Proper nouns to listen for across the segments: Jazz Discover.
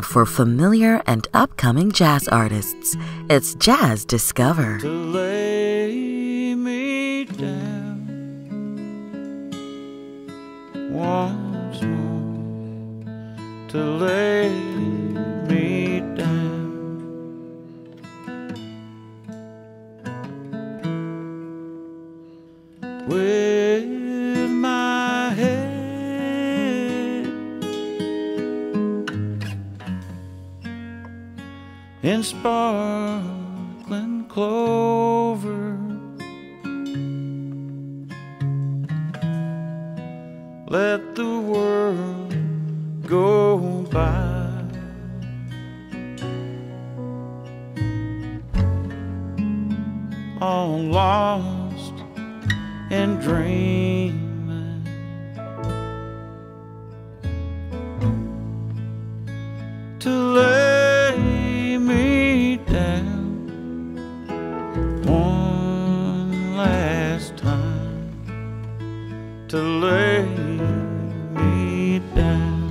For familiar and upcoming jazz artists, it's Jazz Discover. To lay me down once more, to lay me down with my head in sparkling clover, let the world go by. All lost in dreaming, to live one last time, to lay me down.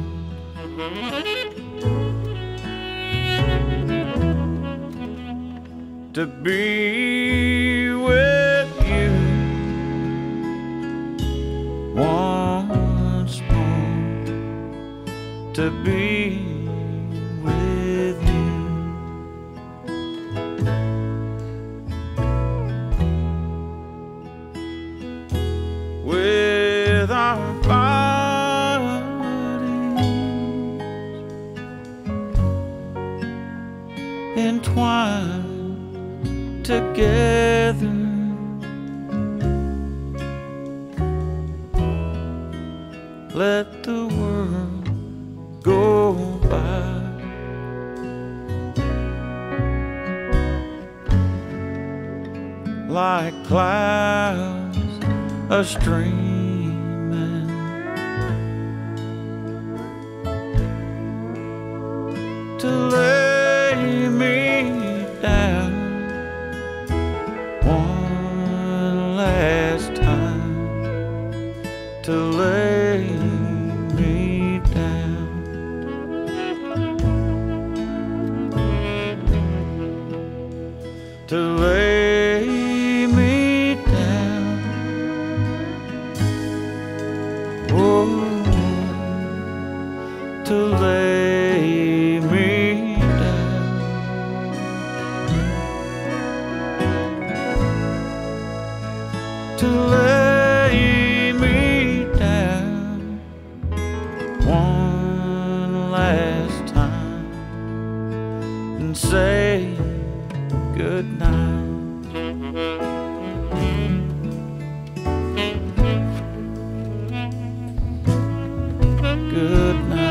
To be with you once more, to be with you. Our bodies entwined together, let the world go by. Like clouds astream, to lay me down one last time, to lay me down, to lay me down, oh, to lay. To lay me down one last time and say goodnight. Goodnight.